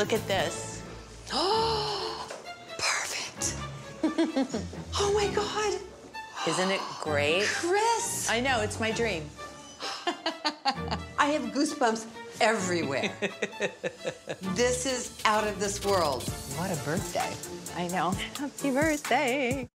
Look at this. Oh, perfect. Oh my God. Isn't it great? Chris. I know, it's my dream. I have goosebumps everywhere. This is out of this world. What a birthday. I know. Happy birthday.